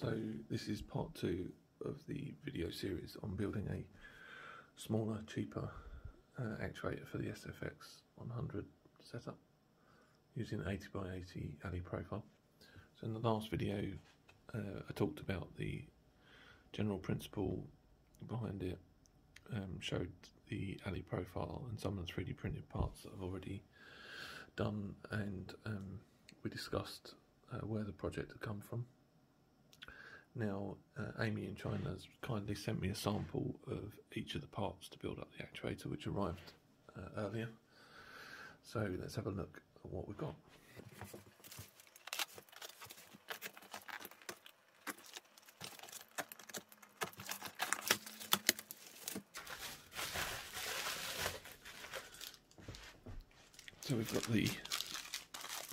So this is part two of the video series on building a smaller, cheaper actuator for the SFX100 setup using 80x80 Ali profile. So in the last video I talked about the general principle behind it, showed the Ali profile and some of the 3D printed parts that I've already done, and we discussed where the project had come from. Now Amy in China has kindly sent me a sample of each of the parts to build up the actuator, which arrived earlier. So let's have a look at what we've got. So we've got the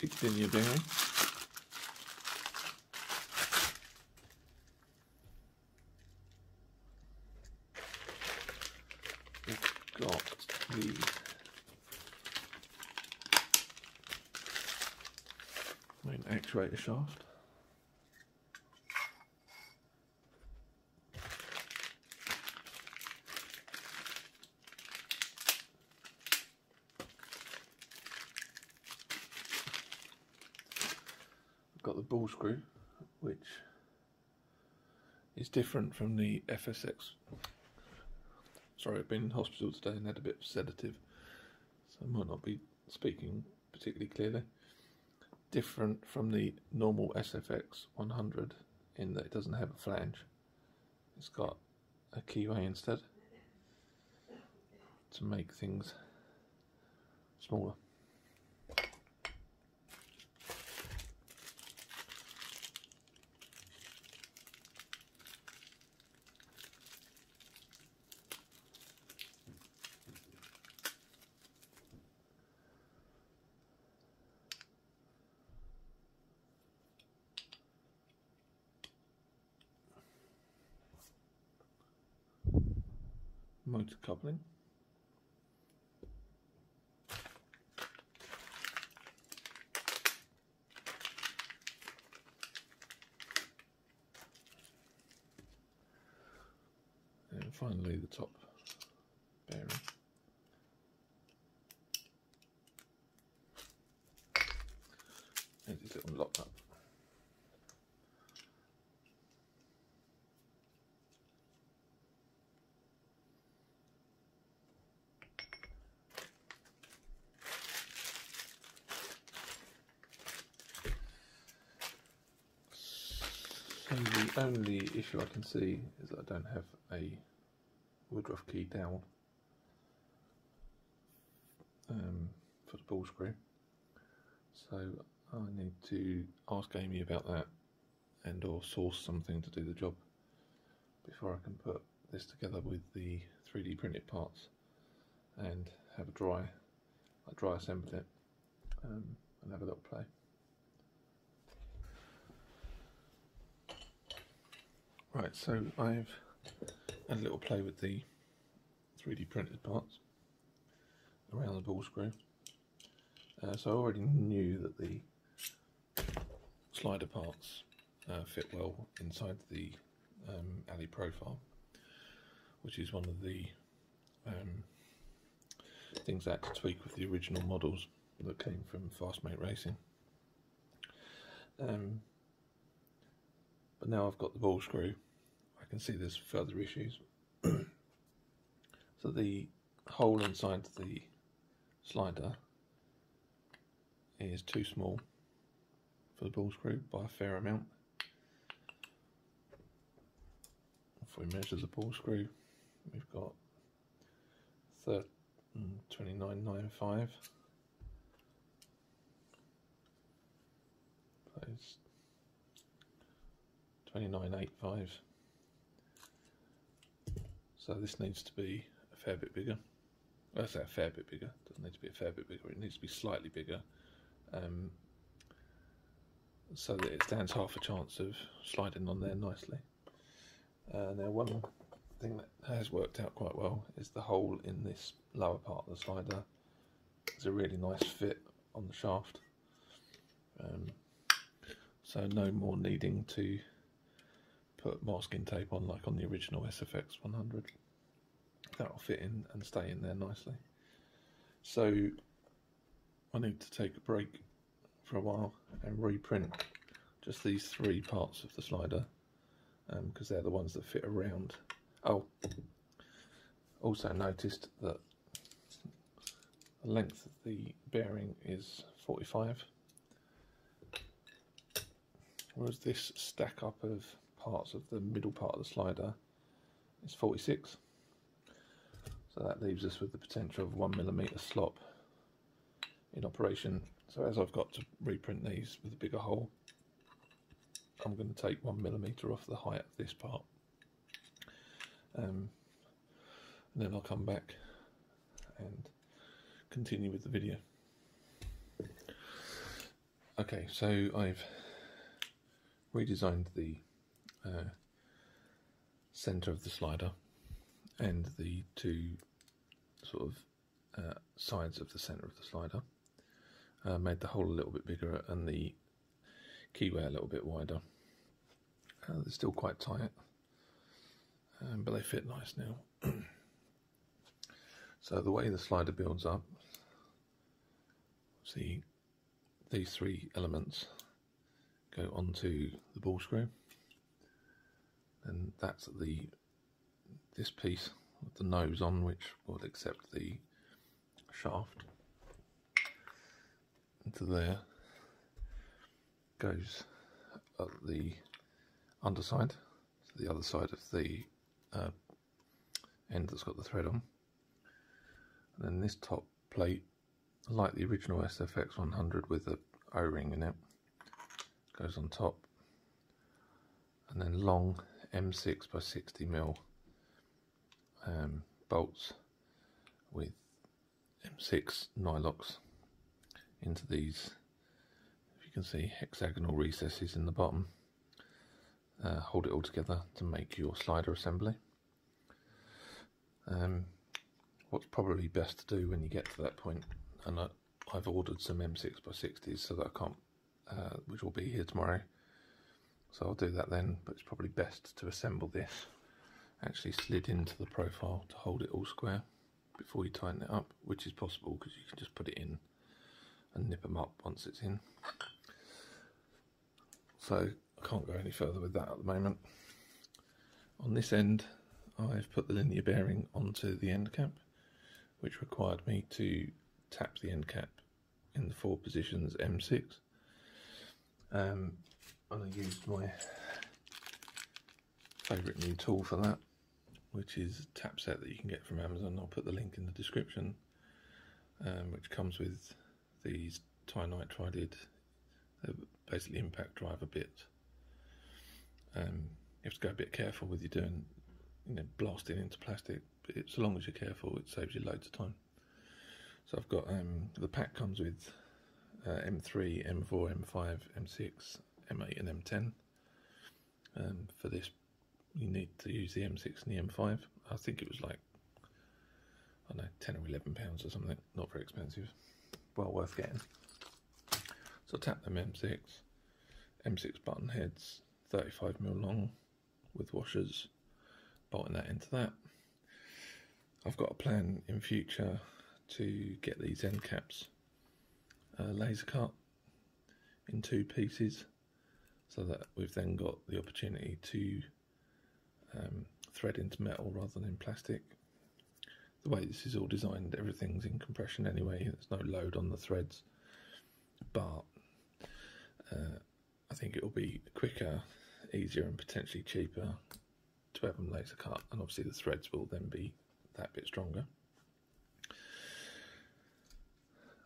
big linear bearing, we've got the main actuator shaft, got the ball screw, which is different from the FSX. Sorry, I've been in hospital today and had a bit of sedative, so I might not be speaking particularly clearly. Different from the normal SFX100 in that it doesn't have a flange, it's got a keyway instead to make things smaller. Motor coupling, and finally the top bearing. And this little lock up. And the only issue I can see is that I don't have a Woodruff key down for the ball screw, so I need to ask Amy about that and or source something to do the job before I can put this together with the 3D printed parts and have a dry assemble it and have a little play. Right, so I've had a little play with the 3D printed parts around the ball screw. So I already knew that the slider parts fit well inside the Ali profile, which is one of the things I had to tweak with the original models that came from Fastmate Racing. But now I've got the ball screw, I can see there's further issues. So the hole inside the slider is too small for the ball screw by a fair amount. If we measure the ball screw, we've got 29.95. That is 29.85, so this needs to be a fair bit bigger. I say a fair bit bigger, it doesn't need to be a fair bit bigger, it needs to be slightly bigger, so that it stands half a chance of sliding on there nicely. Now one thing that has worked out quite well is the hole in this lower part of the slider. It's a really nice fit on the shaft, so no more needing to put masking tape on like on the original SFX100. That'll fit in and stay in there nicely. So I need to take a break for a while and reprint just these three parts of the slider, because they're the ones that fit around. Oh, also noticed that the length of the bearing is 45, whereas this stack up of parts of the middle part of the slider is 46. So that leaves us with the potential of 1mm slop in operation. So as I've got to reprint these with a bigger hole, I'm going to take 1mm off the height of this part, and then I'll come back and continue with the video. Okay, so I've redesigned the centre of the slider and the two sort of sides of the centre of the slider. Made the hole a little bit bigger and the keyway a little bit wider. They're still quite tight, but they fit nice now. So the way the slider builds up, see, these three elements go onto the ball screw, and that's this piece with the nose on, which will accept the shaft. Into there goes at the underside, so the other side of the end that's got the thread on. And then this top plate, like the original SFX100 with the O-ring in it, goes on top. And then long M6 by 60mm bolts with M6 nylocks into these, if you can see, hexagonal recesses in the bottom. Hold it all together to make your slider assembly. What's probably best to do when you get to that point, and I've ordered some M6 by 60s so that I can't, which will be here tomorrow, so I'll do that then, but it's probably best to assemble this actually slid into the profile to hold it all square before you tighten it up, which is possible because you can just put it in and nip them up once it's in. So I can't go any further with that at the moment. On this end I've put the linear bearing onto the end cap, which required me to tap the end cap in the four positions M6. And I used my favourite new tool for that, which is a tap set that you can get from Amazon. I'll put the link in the description, which comes with these Tynite Trided, they're basically impact driver bits. You have to go a bit careful with you doing, blasting into plastic, but so long as you're careful, it saves you loads of time. So I've got, the pack comes with M3, M4, M5, M6, M8 and M10. For this you need to use the M6 and the M5. I think it was like, I don't know, £10 or £11 or something, not very expensive. Well worth getting. So tap them M6 button heads, 35mm long with washers, bolting that into that. I've got a plan in future to get these end caps laser cut in two pieces, so that we've then got the opportunity to thread into metal rather than in plastic. The way this is all designed, everything's in compression anyway, there's no load on the threads, but I think it'll be quicker, easier and potentially cheaper to have them laser cut, and obviously the threads will then be that bit stronger.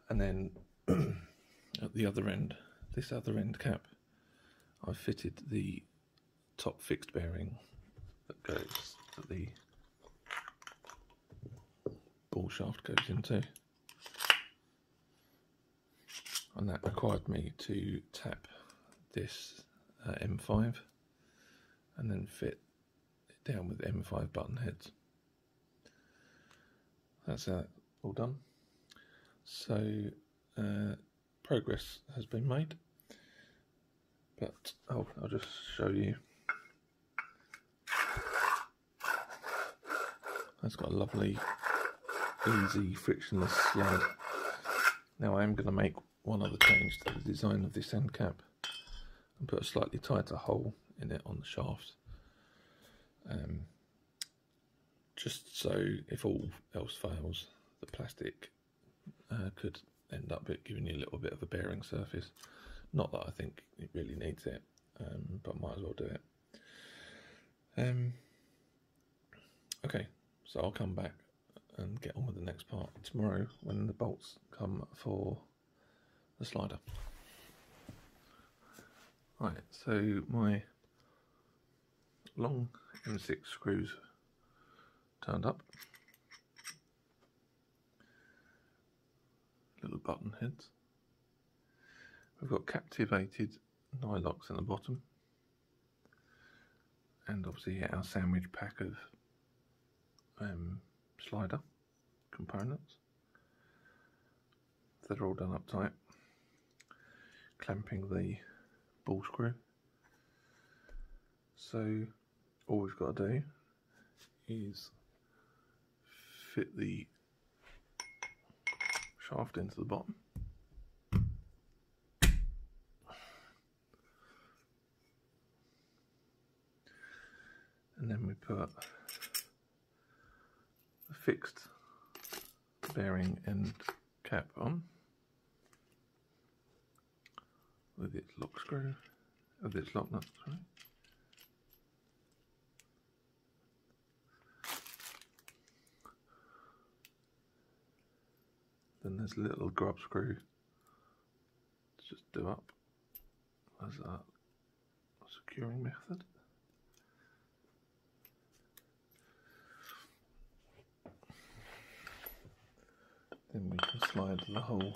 And then at the other end, this other end cap, I've fitted the top fixed bearing that goes at the ball shaft goes into, and that required me to tap this M5 and then fit it down with M5 button heads. That's that all done. So progress has been made, but I'll just show you That's got a lovely, easy, frictionless slide. Now I am going to make one other change to the design of this end cap and put a slightly tighter hole in it on the shaft, just so if all else fails, the plastic could end up giving you a little bit of a bearing surface. Not that I think it really needs it, but might as well do it. Okay, so I'll come back and get on with the next part tomorrow when the bolts come for the slider. Right, so my long M6 screws turned up. Little button heads. We've got captivated nylocks in the bottom, and obviously our sandwich pack of slider components. They're all done up tight. Clamping the ball screw. So all we've got to do is fit the shaft into the bottom. And then we put a fixed bearing end cap on with its lock screw, with its lock nut, sorry. Then there's a little grub screw to just do up as a securing method. Then we can slide the whole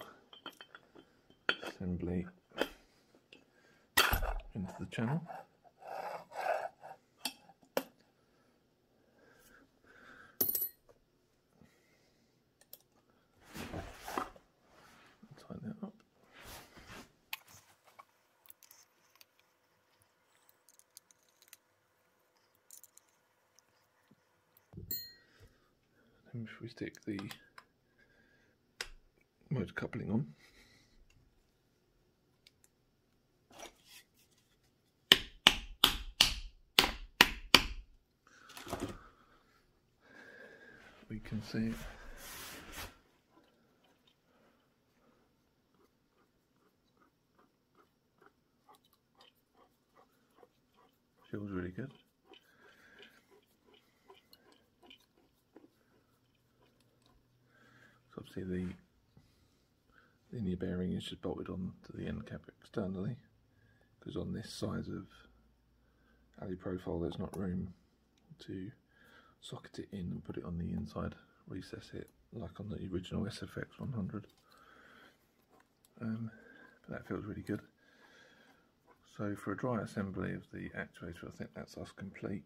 assembly into the channel. Tighten it up. Then should we stick the motor coupling on. We can see it. Feels really good. So obviously the linear bearing is just bolted on to the end cap externally, because on this size of Ali profile there's not room to socket it in and put it on the inside, recess it like on the original SFX100. But that feels really good. So for a dry assembly of the actuator, I think that's us complete.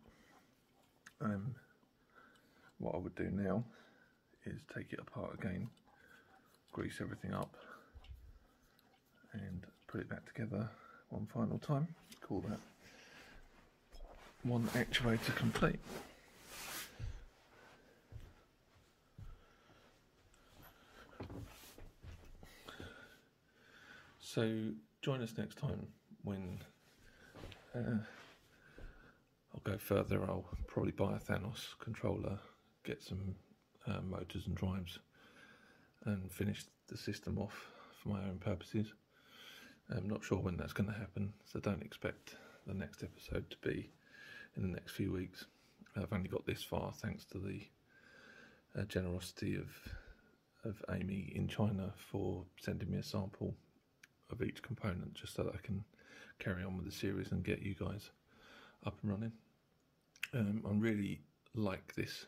What I would do now is take it apart again, grease everything up, and put it back together one final time. Call that one actuator complete. So join us next time when I'll go further. I'll probably buy a Thanos controller, get some motors and drives, and finish the system off for my own purposes. I'm not sure when that's going to happen, so don't expect the next episode to be in the next few weeks. I've only got this far thanks to the generosity of Amy in China for sending me a sample of each component, just so that I can carry on with the series and get you guys up and running. I really like this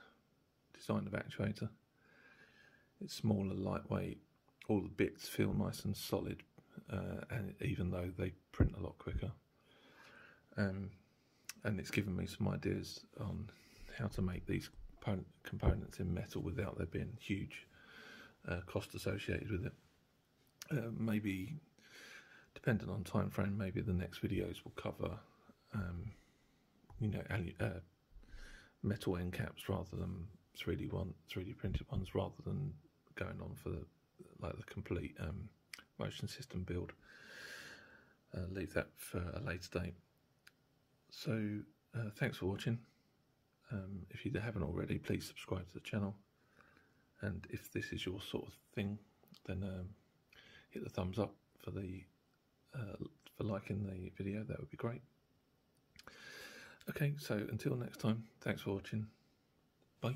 design of actuator. It's smaller, lightweight, all the bits feel nice and solid, and even though they print a lot quicker. And it's given me some ideas on how to make these components in metal without there being huge cost associated with it. Maybe, depending on time frame, maybe the next videos will cover metal end caps rather than 3D printed ones, rather than going on for the, like, the complete motion system build. Leave that for a later date. So thanks for watching. If you haven't already, please subscribe to the channel, and if this is your sort of thing, then hit the thumbs up for the for liking the video. That would be great. Okay, so until next time, thanks for watching. Bye.